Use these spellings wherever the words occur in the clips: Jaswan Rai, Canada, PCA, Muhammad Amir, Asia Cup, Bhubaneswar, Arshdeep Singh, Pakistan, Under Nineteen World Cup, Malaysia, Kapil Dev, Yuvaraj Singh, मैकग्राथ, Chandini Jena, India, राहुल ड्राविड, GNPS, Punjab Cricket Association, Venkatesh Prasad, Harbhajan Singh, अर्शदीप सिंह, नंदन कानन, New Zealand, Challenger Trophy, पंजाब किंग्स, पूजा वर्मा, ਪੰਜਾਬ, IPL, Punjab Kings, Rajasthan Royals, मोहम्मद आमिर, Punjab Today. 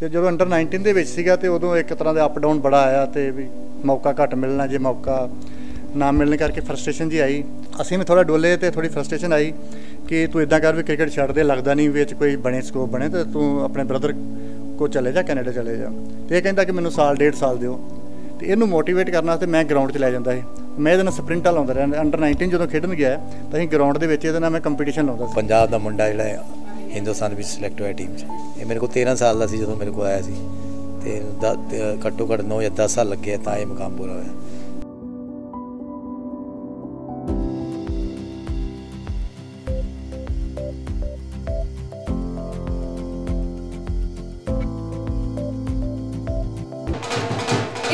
तो जो अंडर 19 के सीगा तो उदों एक तरह का अप डाउन बड़ा आया, तो भी मौका घट मिलना, जो मौका ना मिलने करके फ्रस्ट्रेशन जी आई। असीं भी थोड़ा डोले तो थोड़ी फ्रस्ट्रेशन आई कि तू इदा कर भी क्रिकेट छड़ दे, लगता नहीं भी कोई बने स्कोप बने, तो तू अपने ब्रदर को चले जा, कैनेडा चले जा। तो यह कहता कि मैं साल डेढ़ साल दो, तो इनू मोटीवेट करना मैं ग्राउंड च लै जाता है। मैं ये स्प्रिंटा लाता रहा, अंडर 19 जो खेडन गया तो अं ग्राउंड के मैं कंपीटिशन लाता। पंजाब का मुंडा जो हिंदुस्तान में सिलेक्ट होया टीम से, मेरे को 13 साल का सी जो मेरे को आया सी, तो घट्टो घट 9 या 10 साल लगे तो यह मुकाम पूरा होया।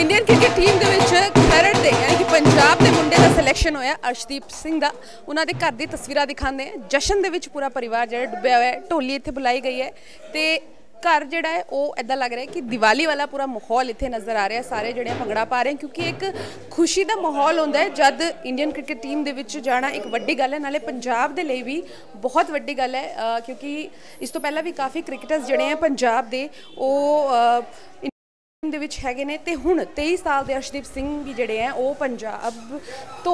इंडियन क्रिकेट टीम खरड़ दे यानी कि पंजाब के मुंडे का सिलेक्शन होया अर्शदीप सिंह का। उन्होंने घर की तस्वीर दिखाते हैं, जशन के पूरा परिवार जो डुबया हुआ है, ढोली इतने बुलाई गई है, तो घर जोड़ा है वो इदा लग रहा है कि दिवाली वाला पूरा माहौल इतने नज़र आ रहा है। सारे जोड़े भंगड़ा पा रहे हैं क्योंकि एक खुशी का माहौल होता है जब इंडियन क्रिकेट टीम के जाना एक वड्डी गल है, नाले पंजाब के लिए भी बहुत वड्डी गल है क्योंकि इस तो पहला भी काफ़ी क्रिकेटर्स जोड़े हैं पंजाब के वो ਦੇ ਵਿੱਚ ਹੈਗੇ ਨੇ ਤੇ ਹੁਣ 23 साल के अर्शदीप सिंह भी ਜਿਹੜੇ ਹੈ ਉਹ पंजाब तो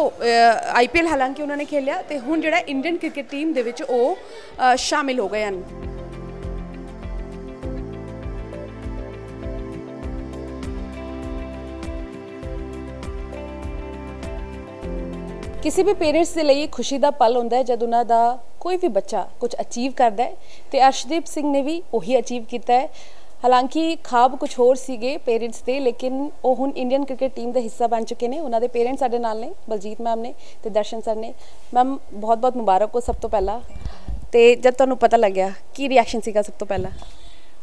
IPL हालांकि उन्होंने खेलिया तो ਹੁਣ ਜਿਹੜਾ इंडियन क्रिकेट टीम ਦੇ ਵਿੱਚ ਉਹ शामिल हो गए हैं। किसी भी पेरेंट्स के लिए खुशी का पल होता है जब उन्होंने कोई भी बच्चा कुछ अचीव करता है, तो अर्शदीप सिंह ने भी वही अचीव किया है। हालांकि खाब कुछ होर सीगे पेरेंट्स के, लेकिन वो हुण इंडियन क्रिकेट टीम का हिस्सा बन चुके हैं। उन्होंने पेरेंट्स साडे नाल ने, बलजीत मैम ने ते दर्शन सर ने। मैम बहुत बहुत मुबारक हो सब तो पहला, तो जब तुहानू पता लग्या की रिएक्शन सीगा? सब तो पहला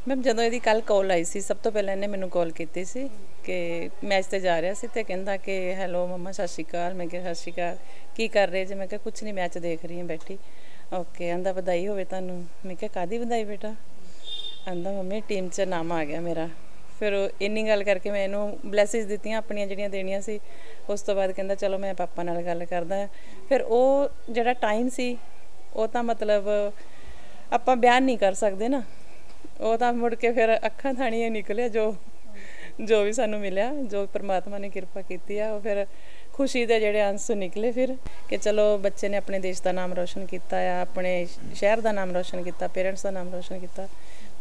मैम जदों इहदी कल कॉल आई सी, सब तो पहले इहने मैनू कॉल कीती सी कि मैच ते जा रहा सी, ते कहंदा कि हैलो मम्मा सत श्री अकाल। मैं कहा सत श्री अकाल, की कर रहे जी? मैं कहा कुछ नहीं, मैच देख रही हूँ बैठी। ओके, आंदा बधाई होवे तुहानू। मैं कहा कादी बधाई बेटा? आंदा मम्मी टीम च नाम आ गया मेरा। फिर इन्नी गल करके मैं इन्हू ब्लैसिज दी अपनिया जड़िया देनिया सी। उस तो बाद कहता चलो मैं पापा नाल गल करदा। फिर वो जड़ा टाइम सी वो तो मतलब आपां बयान नहीं कर सकते ना, वो तो मुड़ के फिर अखां थाणी निकलिया जो जो भी सानू मिलिया, जो परमात्मा ने किरपा कीती आ। फिर खुशी के जोड़े आंसू निकले फिर कि चलो बच्चे ने अपने देश का नाम रोशन किया, अपने शहर का नाम रोशन किया, पेरेंट्स का नाम रोशन किया।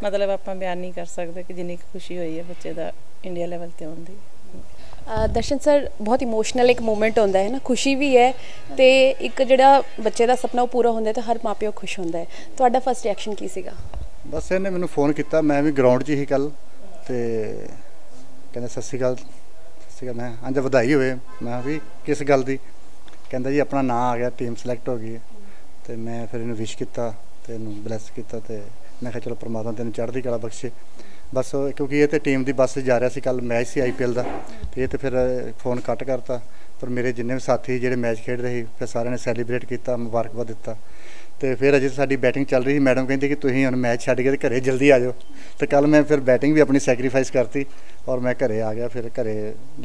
मतलब आप बयान नहीं कर सकते कि जिन्नी खुशी हुई है बच्चे का इंडिया लेवल पर आने की। दर्शन सर, बहुत इमोशनल एक मोमेंट होता है ना, खुशी भी है तो एक जोड़ा बच्चे का सपना पूरा होता है, तो हर माँ प्यो खुश होता है। तो फर्स्ट रिएक्शन की सीगा? बस इन्हें मैंने फोन किया, मैं भी ग्राउंड च ही कल, तो कहते सत श्री अकाल। मैं अंज बधाई होवे। मैं भी किस गल दी? कहता जी अपना नाम आ गया, टीम सिलेक्ट हो गई है। तो मैं फिर इन्हें विश किया, ब्लैस किया, तो मैं कहा चलो परमात्मा तेन चढ़ती कला बख्शे। बस क्योंकि ये तो टीम की बस जा रहा सी, कल मैच से IPL का, तो ये तो फिर फोन कट करता। पर मेरे जिन्ने भी साथी जो मैच खेड रहे फिर सारे ने सैलीब्रेट किया, मुबारकबाद दिता। तो फिर अजे साड़ी बैटिंग चल रही, मैडम कहती कि तुसीं हुण मैच छड्ड के घरे जल्दी आ जाओ। तो कल मैं फिर बैटिंग भी अपनी सैक्रीफाइस करती और मैं घरे आ गया। फिर घरे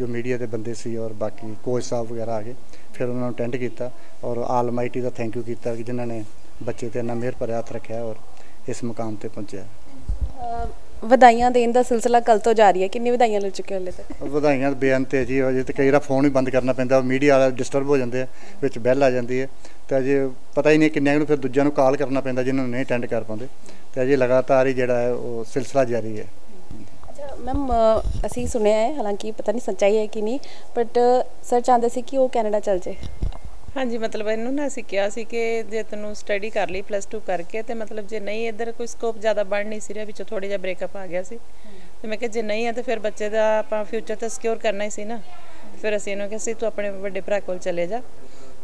जो मीडिया के बंदे सी और बाकी कोच साहब वगैरह आ गए, फिर उन्होंने अटेंड किया और आलमाइटी का थैंक यू किया कि जिन्होंने बच्चे ते इन्ना मेहर भरे हथ रखा और इस मुकाम पर पहुँचाया। ਵਧਾਈਆਂ ਦੇਣ ਦਾ ਸਿਲਸਿਲਾ ਕੱਲ ਤੋਂ ਜਾਰੀ ਹੈ, ਕਿੰਨੀ ਵਧਾਈਆਂ ਲੈ ਚੁੱਕੇ ਹਲੇ ਤੱਕ? ਵਧਾਈਆਂ ਬੇਅੰਤ ਹੈ ਜੀ। ਅਜੇ ਤਾਂ ਕਈ ਵਾਰ ਫੋਨ ਵੀ ਬੰਦ ਕਰਨਾ ਪੈਂਦਾ, ਮੀਡੀਆ ਵਾਲੇ ਡਿਸਟਰਬ ਹੋ ਜਾਂਦੇ ਆ, ਵਿੱਚ ਬੈਲ ਆ ਜਾਂਦੀ ਹੈ, ਤੇ ਅਜੇ ਪਤਾ ਹੀ ਨਹੀਂ ਕਿੰਨਿਆਂ ਨੂੰ ਫਿਰ ਦੂਜਿਆਂ ਨੂੰ ਕਾਲ ਕਰਨਾ ਪੈਂਦਾ ਜਿਹਨਾਂ ਨੂੰ ਨਹੀਂ ਅਟੈਂਡ ਕਰ ਪਾਉਂਦੇ। ਤੇ ਅਜੇ ਲਗਾਤਾਰ ਹੀ ਜਿਹੜਾ ਹੈ ਉਹ ਸਿਲਸਿਲਾ ਜਾਰੀ ਹੈ। ਅੱਛਾ ਮੈਮ, ਅਸੀਂ ਸੁਣਿਆ ਹੈ, ਹਾਲਾਂਕਿ ਪਤਾ ਨਹੀਂ ਸੱਚਾਈ ਹੈ ਕਿ ਨਹੀਂ, ਬਟ ਸਰ ਚਾਹੁੰਦੇ ਸੀ ਕਿ ਉਹ ਕੈਨੇਡਾ ਚੱਲ ਜੇ। हाँ जी, मतलब इन्हों ना असी कहा कि जे तेनों स्टडी कर ली +2 करके, तो मतलब जे नहीं इधर कोई स्कोप ज़्यादा बढ़ नहीं सी रहा, पिछले थोड़ा जहा ब्रेकअप आ गया सी, तो मैं कहा जे नहीं है तो फिर बच्चे का आप फ्यूचर तो सिक्योर करना ही सी ना। फिर असी इन्होंने कहा तू अपने बड़े भरा कोल चले जा,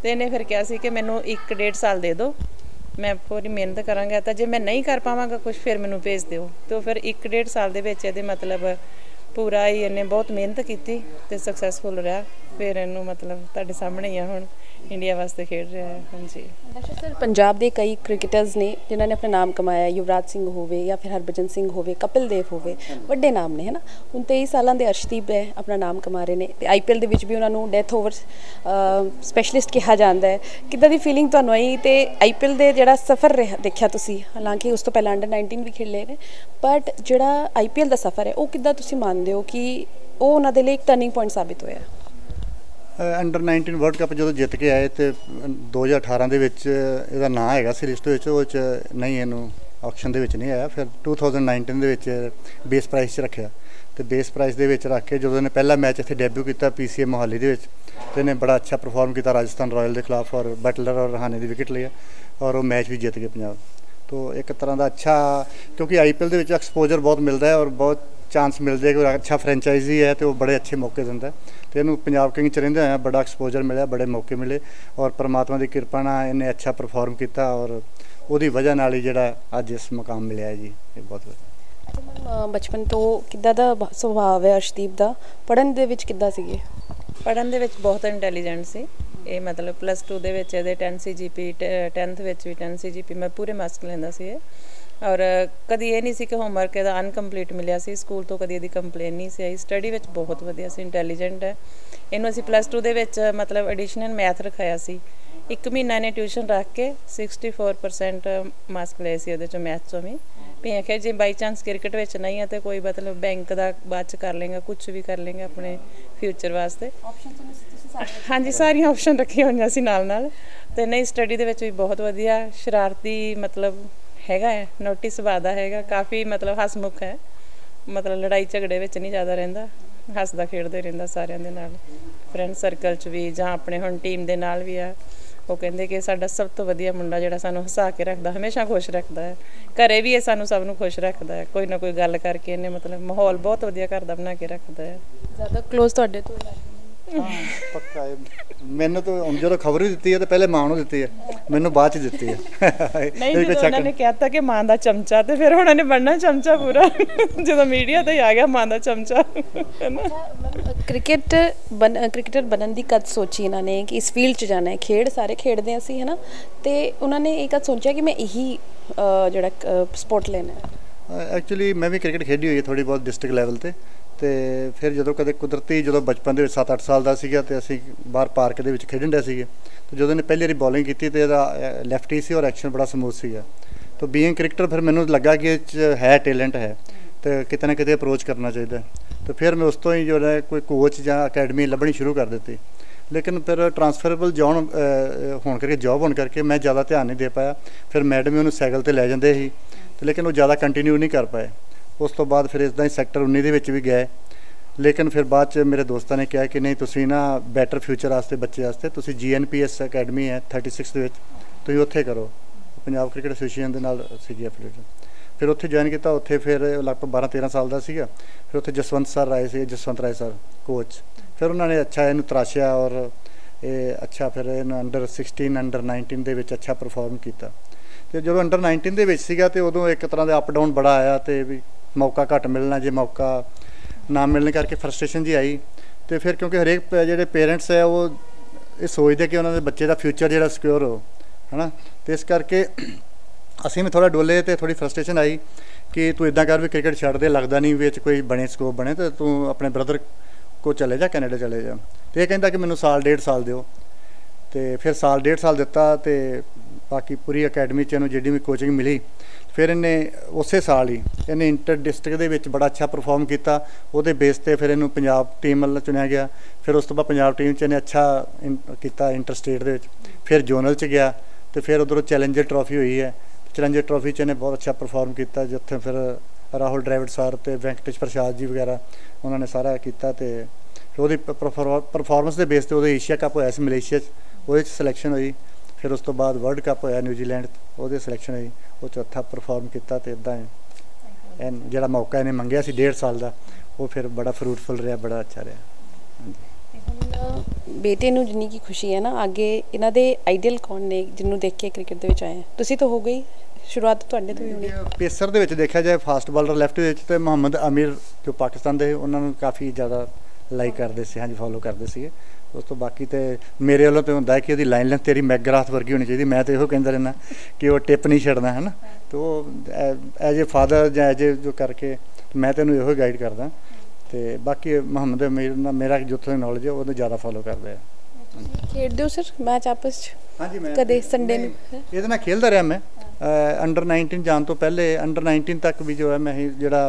तो इन्हें फिर कहा कि मैनू 1 डेढ़ साल दे दो, मैं पूरी मेहनत कराँगा, तो जे मैं नहीं कर पावांगा कुछ फिर मैनू भेज दिओ। तो फिर 1 डेढ़ साल के बच्चे दे मतलब पूरा ही इन्हें बहुत मेहनत की, सक्सैसफुल रहा। फिर इन्हू मतलब तुहाडे सामने ही आ हुण इंडिया वास्ते खेल रहे हैं। हाँ जी, अच्छा सर, पंजाब के कई क्रिकेटर्स ने जिन्होंने अपना नाम कमाया, युवराज सिंह होवे या फिर हरभजन सिंह होवे, कपिल देव होवे, वड्डे नाम ने है ना। हुण 23 सालों के अर्शदीप है अपना नाम कमा रहे हैं तो IPL के भी उन्होंने डैथ ओवर स्पैशलिस्ट कहा जाता है। किदां दी फीलिंग तुहानूं आई ते IPL दे जिहड़ा सफ़र देखिया तुसीं, हालांकि उस तो पहले अंडर 19 भी खेले ने, बट जिहड़ा IPL का सफ़र है वो किदां तुसीं मानदे हो कि वो उन्हां दे लई इक टर्निंग पॉइंट साबित होया? अंडर 19 वर्ल्ड कप जो जित के आए तो 2018 के ना है सीरीज नहीं, इनू ऑक्शन के नहीं आया, फिर 2019 बेस प्राइस रखा तो बेस प्राइस के रख के जो पहला मैच इतने डेब्यू किया PCA मोहाली के, इन्हें बड़ा अच्छा परफॉर्म किया राजस्थान रॉयल के खिलाफ और बटलर और रहाणे की विकेट लिया और वो मैच भी जित गए पंजाब। तो एक तरह का अच्छा, क्योंकि IPL के एक्सपोजर बहुत मिलता है और बहुत चांस मिलते कि अच्छा फ्रेंचाइजी है तो वो बड़े अच्छे मौके दिता है। तो इन्होंने पंजाब किंग च रहिंदे होया बड़ा एक्सपोजर मिले, बड़े मौके मिले और परमात्मा की कृपा नाल इन्हें अच्छा परफॉर्म किया और उसकी वजह नाल ही जिहड़ा अज इस मुकाम मिलया है जी। ये बहुत अच्छा। बचपन तो किद्दां दा सुभाव है अर्शदीप दा, पढ़न दे विच किद्दां सीगे? पढ़न दे विच बहुत इंटैलीजेंट सी, ये मतलब +2 दे विच इहदे 10 CGP, 10th विच भी 10 CGP मैं पूरे मार्क्स लैंदा सी है और कभी ये नहीं सी कि होमवर्क इहदा अनकंप्लीट मिलिया सी स्कूल तो, कभी इहदी कंप्लेन नहीं सी आई। स्टडी विच बहुत वधिया सी, इंटैलीजेंट है। इन्हूं असीं +2 दे विच मतलब एडिशनल मैथ रखाया सी, एक महीना ने ट्यूशन रख के 64% मार्क्स लए सी उहदे चों मैथ चों भी। मैं आख्या जे बाई चांस क्रिकेट विच नहीं है तो कोई मतलब बैंक दा बाद च कर लेंगे, कुछ भी कर लेंगे अपने फ्यूचर वास्ते। हाँ जी, सारियां ऑप्शन रखियां होईयां सी नाल नाल। ते नहीं स्टडी दे विच भी बहुत वधिया, शरारती मतलब हैगा है, नोटी सुभाअ दा हैगा, काफ़ी मतलब हसमुख है, मतलब लड़ाई झगड़े विच नहीं ज़्यादा रहिंदा, हसदा खेडदा रहिंदा सारियां दे नाल, फ्रेंड सर्कल च भी जां अपने हुण टीम दे नाल भी आ। वो कहिंदे कि साडा सब तो वधिया मुंडा जिहड़ा सानूं हसा के रखदा, हमेशा खुश रखदा है, घरे भी ये सानूं सब नूं खुश रखदा है, कोई ना कोई गल करके इहने मतलब माहौल बहुत वधिया घर दा बना के रखदा है। ज़्यादा क्लोज तुहाडे तो पक्का है? मैंने तो जो खबर ही दी है तो पहले मां को दी है, मैंने बाद च दी है। नहीं तो उन्होंने कहता कि मां का चमचा, तो फिर उन्होंने बनना चमचा पूरा जो मीडिया तो ही आ गया मां का चमचा है ना। क्रिकेटर बनने की कद सोची इन्होंने कि इस फील्ड च जाना है? खेड सारे खेडते हैं असीं है ना, तो उन्होंने ये कद सोचा कि मैं यही जोड़ा स्पोर्ट लेना है। एक्चुअली मैं भी क्रिकेट खेडी हुई है थोड़ी बहुत डिस्ट्रिक्ट लैवल पर, तो फिर जो कदे कुदरती जो बचपन के 7-8 साल का सीगा तो असी बाहर पार्क के खेडन डे सीगे, तो जो पहली बारी बॉलिंग की तो यह लैफ्टी सी और एक्शन बड़ा स्मूथ सीगा। तो बीइंग क्रिकेटर फिर मैंने लगा कि है टैलेंट है तो कितना कितने अप्रोच करना चाहिए, तो फिर मैं उस तो ही जो है कोई कोच या अकैडमी लभनी शुरू कर दी, लेकिन फिर ट्रांसफरेबल जॉब होने करके मैं ज़्यादा ध्यान नहीं दे पाया। फिर मैडम उन्होंने साइकिल पर लै जाते ही, लेकिन वो ज़्यादा कंटिन्यू नहीं कर पाए। उस तो बाद फिर इस ही सैक्टर 19 भी गए, लेकिन फिर बाद च मेरे दोस्तों ने कहा कि नहीं तुसी ना बैटर फ्यूचर वास्ते बच्चे वास्ते तुसी GNPS अकैडमी है 36 तुसी उत्थे करो, पंजाब क्रिकेट एसोसीएशन दे नाल सीगी एफिलिएटेड। फिर उत्थे ज्वाइन किया, उत्थे फिर लगभग 12-13 साल का सीगा। फिर उत्थे जसवंत राय सर कोच, फिर उन्होंने अच्छा इन्हूं तराशिया और अच्छा फिर अंडर 16 अंडर 19 दे विच अच्छा परफॉर्म किया। तो जो अंडर 19 दे विच सीगा ते उदों एक तरह का अप डाउन बड़ा आया, तो भी मौका घट मिलना, जे मौका ना मिलने करके फ्रस्ट्रेशन जी आई। तो फिर क्योंकि हरेक जो पेरेंट्स है वो ये सोचते कि उन्होंने बच्चे का फ्यूचर जो सिक्योर हो है ना, तो इस करके असी में थोड़ा डोले, तो थोड़ी फ्रस्ट्रेशन आई कि तू इदा कर भी क्रिकेट छड़ दे, लगता नहीं भी कोई बने स्कोप बने, तो तू अपने ब्रदर को चले जा कैनेडा चले जा। तो यह कहता कि मैं 1.5 साल दो, तो फिर 1.5 साल दिता, तो बाकी पूरी अकैडमी चनू जिहड़ी भी कोचिंग मिली। फिर इन्हें उस साल ही इन्हें इंटर डिस्ट्रिक्ट के बड़ा अच्छा परफॉर्म किया, वो बेस पर फिर इन्हों पंजाब टीम वाल चुनिया गया। फिर उस तो बाद पंजाब टीम इन्हें अच्छा किया इंटर स्टेट के, फिर जोनल च गया, तो फिर उधरों चैलेंजर ट्रॉफी हुई है। चैलेंजर ट्रॉफी इन्हें बहुत अच्छा परफॉर्म किया, जिथे फिर राहुल ड्राविड सर तो वेंकटेश प्रसाद जी वगैरह उन्होंने सारा किया। तो वो परफॉर्मेंस के बेस पर वो एशिया कप होया मलेशिया, वो सिलेक्शन हुई। फिर उस तो बाद वर्ल्ड कप होया न्यूजीलैंड, वो सिलेक्शन हुई, वो 4था परफॉर्म किया। तो इदा जो मौका इन्हें मंगया सी 1.5 साल का, वो फिर बड़ा फ्रूटफुल रहा, बड़ा अच्छा रहा। बेटे नूं जिन्नी की खुशी है ना, आगे इन्हां दे आइडियल कौन ने जिन्होंने देख के क्रिकेट दे विच आए? तुसीं तो हो गई शुरुआत, तुहाडे तो ही होनी। पेसर दे विच देखा जाए फास्ट बॉलर लैफ्ट दे विच, ते मोहम्मद आमिर जो पाकिस्तान दे उन्होंने काफ़ी ज़्यादा लाइक करते सी, हाँ जी फॉलो करते सी। दोस्तों बाकी तो मेरे वालों तो होंदा है कि उसकी लाइन लेंथ तेरी मैकग्राथ वर्गी होनी चाहिए। मैं तो यो कहता रहना कि वो टिप नहीं छड़ना है ना, तो एज ए फादर या एज ए जो करके मैं तेनों यो गाइड करदा। तो बाकी मुहम्मद अमीर ना मेरा जितने नॉलेज है वो ज़्यादा फॉलो करता है। खेलते हो सर मैच आपस? हाँ जी, मैं कदे संडे ये ना खेलता रहा। मैं अंडर 19 जाने तो पहले अंडर 19 तक भी जो है मैं जोड़ा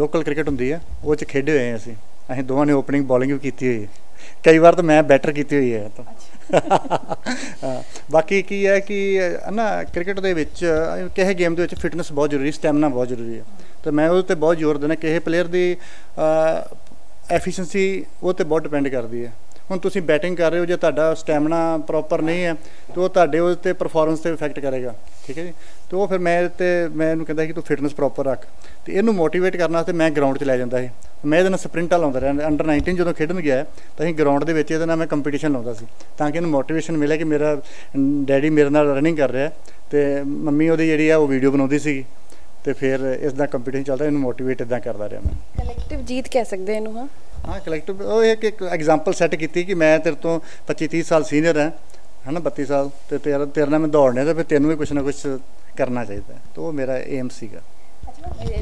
लोकल क्रिकेट होंगी है वो खेडे हुए हैं। असीं दोवां ने ओपनिंग बॉलिंग भी की हुई है, कई बार तो मैं बैटर की हुई है। तो बाकी की है कि ना क्रिकेट दे विच किसी गेम दे विच फिटनेस बहुत जरूरी, स्टैमिना बहुत जरूरी है। तो मैं उस ते बहुत जोर देना। किसी प्लेयर की एफिशिएंसी वो तो बहुत डिपेंड करती है। हुण तुसीं बैटिंग कर रहे हो, जो तुहाडा स्टैमिना प्रॉपर नहीं है तो वो तुहाडे उस ते परफॉर्मेंस ते इफेक्ट करेगा। ठीक है जी। तो फिर मैं इहनूं कहंदा कि तू फिटनेस प्रॉपर रख। तो इहनूं मोटिवेट करन वास्ते मैं ग्राउंड 'च लै जांदा सी। मैं इहदे नाल स्प्रिंटा लाउंदा रहा। अंडर 19 जदों खेडन गया तो असीं ग्राउंड दे विच इहदे नाल मैं कंपीटीशन लाउंदा सी तां कि इहनूं मोटिवेशन मिले कि मेरा डैडी मेरे नाल रनिंग कर रहा ते मम्मी उहदी जिहड़ी आ ओह वीडियो बनाउंदी सी। तो फिर इसदा कंपीटीशन चलता, इहनूं मोटिवेट इदां करदा रहा मैं। कलैक्टिव जीत कह सकदे इहनूं। हाँ हाँ, कलैक्टिव एक एग्जाम्पल सैट की कि मैं तेरे तो 25-30 साल सीनियर है ना, 32 साल, तो तेरे ना मैं दौड़ने तो फिर तेनों भी कुछ ना कुछ करना चाहिए। तो वो मेरा एम सीगा।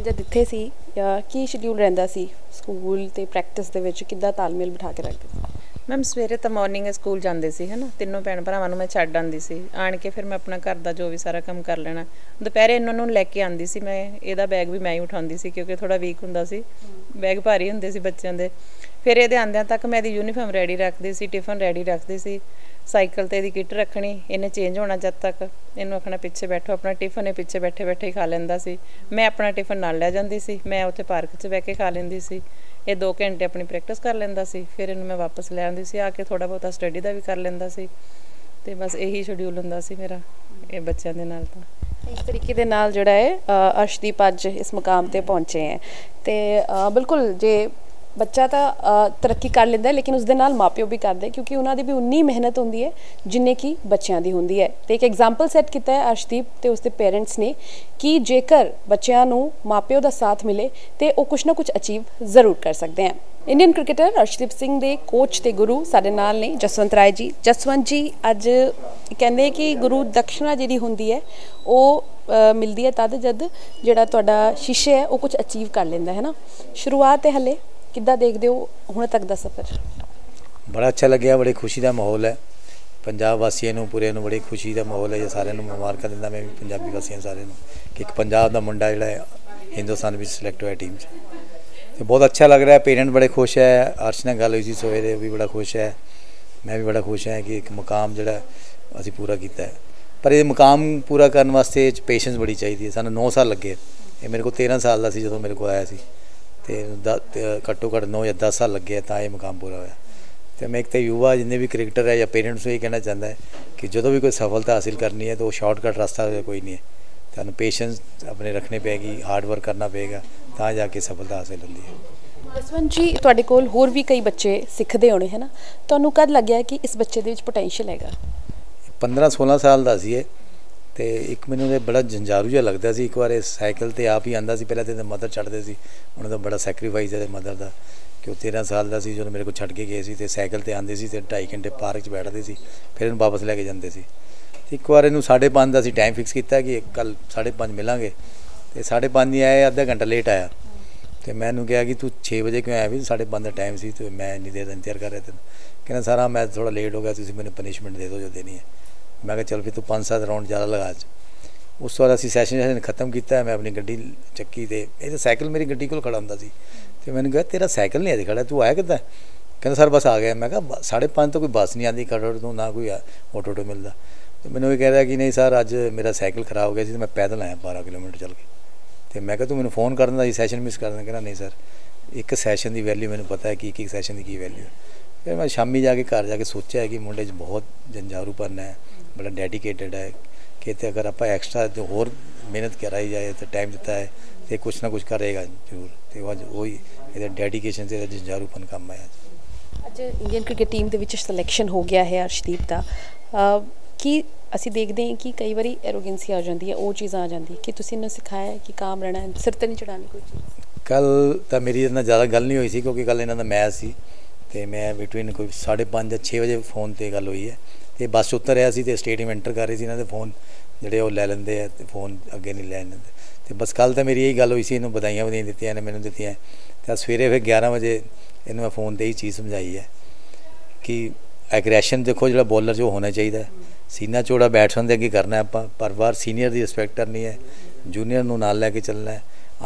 जब इतने सी की शेड्यूल रहिंदा सी स्कूल ते प्रैक्टिस दे विच किद्दां तालमेल बिठा के रखदे? मैम सवेरे तो मॉर्निंग स्कूल जाते सी है ना, तीनों भैन भरावां नूं मैं छड्ड आंदी सी। आण के फिर मैं अपना घर का जो भी सारा काम कर लेना। दुपहरे इन्हां नूं लैके आंदी सी मैं, इहदा बैग भी मैं ही उठांदी सी क्योंकि थोड़ा वीक हुंदा सी, बैग भारी हुंदे सी बच्चों के। फिर इहदे आंदियां तक मैं इहदी यूनीफॉर्म रैडी रखदी सी, टिफिन रैडी रखदी सी, साइकिल ते इहदी किट रखनी, इन्हें चेंज होना, जद तक इन्हूं आखना पिछे बैठो अपना टिफिन, पिछे बैठे बैठे ही खा लैंदा सी। मैं अपना टिफिन नाल लै जांदी सी, मैं उत्थे पार्क 'च बैठ के खा लैंदी सी। ये 2 घंटे अपनी प्रैक्टिस कर लैंदा सी, फिर इन्हूं मैं वापस लै आंदी सी, आके थोड़ा बहुत स्टडी का भी कर लैंदा सी। ते बस यही शेड्यूल हुंदा सी मेरा ये बच्चों के नाल। तो इस तरीके दे नाल जिहड़ा है अर्शदीप अज इस मुकाम ते पहुँचे हैं। ते बिल्कुल जे बच्चा तो तरक्की कर लेंदा है लेकिन उसदे नाल माँ प्यो भी करते क्योंकि उन्होंने भी उन्नी मेहनत होंदी है जिन्नी कि बच्चों की होंदी है। तो एक एग्जाम्पल सैट किया है अर्शदीप तो उसके पेरेंट्स ने कि जेकर बच्चों को माँ प्यो का साथ मिले तो वह कुछ ना कुछ अचीव जरूर कर सकते हैं। इंडियन क्रिकेटर अर्शदीप सिंह दे कोच ते गुरु साडे नाल ने जसवंत राय जी। जसवंत जी अज कहंदे कि गुरु दक्षिणा जिहड़ी हुंदी है वो मिलदी है तद जद जिहड़ा तुहाडा शिष्य है वो कुछ अचीव कर लेंदा है ना। शुरुआत है हले किद्दां देखदे हो हुण तक दा सफर? बड़ा अच्छा लग्या, बड़ी खुशी का माहौल है पंजाब वासियों नूं पूरे नूं, बड़ी खुशी का माहौल है। सारे मुबारक दिंदा मैं भी पंजाबी वासियों सारे कि एक पंजाब का मुंडा जिहड़ा है हिंदुस्तान विच सिलेक्ट होया टीम च। तो बहुत अच्छा लग रहा है, पेरेंट बड़े खुश है। अर्श नाल गल हुई सी सवेरे, वो भी बड़ा खुश है, मैं भी बड़ा खुश है कि एक मुकाम जिहड़ा असीं पूरा कीता है। पर ये मुकाम पूरा करने वास्ते पेशेंस बड़ी चाहिदी है। सानूं 9 साल लगे, ये मेरे को 13 साल का सी जदों मेरे को आया सी, तो घट्टो घट्ट 9 या 10 साल लगे तो यह मुकाम पूरा होया। तो मैं एक तो युवा जिन्हें भी क्रिकेटर है या पेरेंट्स यही कहना चाहता है कि जो भी कोई सफलता हासिल करनी है तो शॉर्टकट रास्ता कोई नहीं है। तो पेशेंस अपने रखने पेगी, हार्डवर्क करना पेगा तो जाके सफलता हासिल होती है। जसवंत जी तुहाडे कोल होर भी कई बच्चे सीखते होने है ना, तुहानूं कद लग्या कि इस बच्चे दे विच पोटैंशियल हैगा? 15-16 साल का सी। तो एक मैनूं बड़ा जंजारू जिहा लगता सी। एक बार साइकिल तो आप ही आंदा सी, पहले तो मदर छड्डदे सी, उन्होंने बड़ा सैक्रीफाइस है मदर का कि 13 साल का सी जो मेरे को छड्ड के गए सी। तो साइकिल तो आंदे सी, 2.5 घंटे पार्क बैठते सी, फिर इन्हूं वापस लैके जाते सी। एक बार इन्हूं 5:30 का सी टाइम फिक्स किया कि कल 5:30 मिलांगे, तो 5:30 नहीं आया, आधा घंटा लेट आया। तो मैं इन्हूं कहा कि तू 6 बजे क्यों आया? भी 5:30 का टाइम सी, तो मैं इन्नी देर इंतजार कर रहा था। कहना सारा मैं थोड़ा लेट हो गया, तुसीं मैनूं पनिशमेंट दे दो जो देनी है। मैं चल फिर तू 5-7 राउंड ज़्यादा लगा। उस बाद असी सैशन खत्म किया, मैं अपनी गड्डी चक्की ते ये साइकिल मेरी गड्डी को खड़ा होंदा सी। तो मैंने कहा तेरा साइकिल नहीं अजे खड़ा, तू आया कितना? कहना सर बस आ गया। मैं कहा 5:30 तो कोई बस नहीं आती खड़ो तो ना कोई ऑटो मिलता। तो मैंने वही कह रहा कि नहीं सर अज मेरा साइकिल खराब हो गया तो मैं पैदल आया 12 किलोमीटर चल के। तो मैं कहा तू मैंने फोन कर दिंदा, सैशन मिस कर दिंदा। कहना नहीं सर एक सैशन की वैल्यू मैंने पता है कि सैशन की वैल्यू है। फिर मैं शामी जाके घर जाके सोचा है कि मुंडे बहुत जंजारूपन है, बड़ा डेडिकेटेड है कि तो अगर आप एक्स्ट्रा तो होर मेहनत कराई जाए तो टाइम दिता है तो कुछ ना कुछ करेगा जरूर। तो अज वही ये डेडिकेशन से जंजारूपन काम है। अज इंडियन क्रिकेट टीम के विच सिलेक्शन हो गया है अर्शदीप का कि असी देखते हैं कि कई बार एरोगेंसी आ जाती है, वो चीज़ा आ जाती है कि तुसीं इन्हें सिखाया कि काम रहना है, सिर तो नहीं चढ़ानी कोई चीज़? कल तो मेरी इतना ज़्यादा गल नहीं हुई सी क्योंकि कल इन्हों का मैच सी। तो मैं बिटवीन कोई 5:30 या 6 बजे फोन पर गल हुई है। तो बस उतर रहा सी तो स्टेडियम एंटर कर रहे थे, इन्होंने फोन जोड़े वो लै लेंदे है, फोन अगे नहीं लै लेंदे। तो बस कल तो मेरी यही गल हुई सी, इन्होंने बधाइयां बधाई दी, इन्हें मैंने दी। तो सवेरे फिर 11 बजे इन्हें मैं फोन पर यही चीज़ समझाई है कि एग्रैशन देखो जो बॉलर जो होना चाहिए, सीना चौड़ा बैट्समैन के अगे करना आप, पर बार सीनियर की रिस्पैक्ट करनी है, जूनियर को नाल लैके चलना है।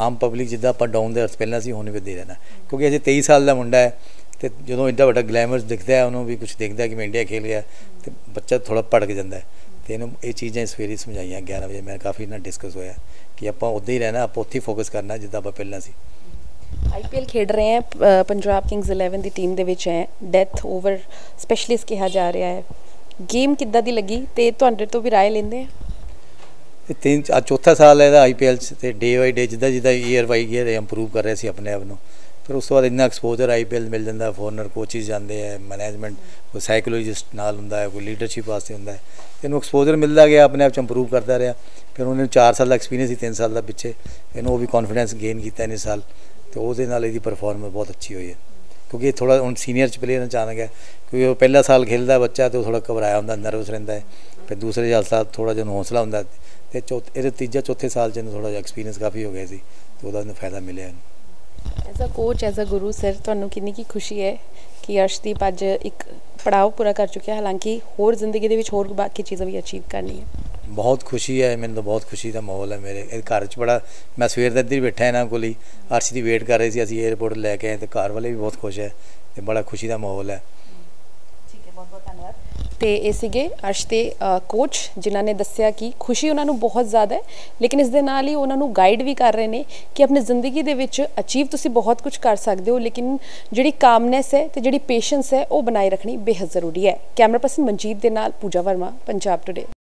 आम पब्लिक जिदा आप डाउन द अर्थ पहला सी हुण भी दे रहना, क्योंकि अजे 23 साल का मुंडा है। तो जो एडा वाला ग्लैमर दिखता है, उन्होंने भी कुछ दिखता कि मैं इंडिया खेल गया, तो बच्चा थोड़ा भड़क जाता है। तो इन्होंने ये चीज़ें सवेरे समझाइया 11 बजे, मैं काफ़ी इन्हें डिस्कस होया कि आप उदा ही रहना, आप उत्थे फोकस करना जिदा आप पहला सी। IPL खेड रहे हैं, पंजाब किंग्स 11 की टीम के डैथ ओवर स्पैशलिस्ट कहा जा रहा है, गेम किद्दां दी लगी ते तुहाडे तो भी राय लेंदे? 3-4 साल है IPL से, डे बाई डे जिदा जिदा ईयर बाई ईयर इंप्रूव कर रहे सी अपने आप को। फिर उस बाद इन्ना एक्सपोजर IPL मिल जाता, फॉरनर कोचिज जाते हैं, मैनेजमेंट कोई साइकोलॉजिस्ट नाल हुंदा है, कोई लीडरशिप वास्ते हुंदा है। इन्हूं एक्सपोजर मिलता गया, अपने आप इंप्रूव करता रहा। फिर उन्होंने 4 साल का एक्सपीरियंस ही 3 साल का पिछे, इन्होंने भी कॉन्फिडेंस गेन किया इन्हें साल। तो उसदे नाल इहदी परफॉर्मेंस बहुत अच्छी हुई है, क्योंकि थोड़ा हम सीनियर प्लेयर अचानक है, क्योंकि वो पहला साल खेलता बच्चा, तो थोड़ा घबराया होंदा, नर्वस रहता है। फिर दूसरे साल थोड़ा जिन्होंने हौसला होंदा, तो तीजे चौथे साल जिन्होंने थोड़ा एक्सपीरियंस काफ़ी हो गया सी, तो उसका फायदा मिले। As a coach, as a Guru sir, तुहानूं कितनी की खुशी है कि अर्शदीप अज एक पड़ाव पूरा कर चुका है, हालांकि होर जिंदगी दे विच होर बाकी चीज़ां भी अचीव करनी है? बहुत खुशी है, मैंने तो बहुत खुशी का माहौल है मेरे घर च। बड़ा मैं सवेर का इधर ही बैठा इन्हों को, अर्श की वेट कर रहे थे, असं एयरपोर्ट लैके आए, तो घर वाले भी बहुत खुश है, तो बड़ा खुशी का माहौल है। ठीक है, बहुत बहुत धन्यवाद। तो ये अर्श के कोच जिन्होंने दस्या कि खुशी उन्होंने बहुत ज़्यादा है, लेकिन इस ही उन्होंने गाइड भी कर रहे हैं कि अपनी जिंदगी के अचीव तुम बहुत कुछ कर सकते हो, लेकिन जी कामनैस है तो जी पेशेंस है वह बनाए रखनी बेहद जरूरी है। कैमरा पर्सन मनजीत के नाल पूजा वर्मा, पंजाब टुडे।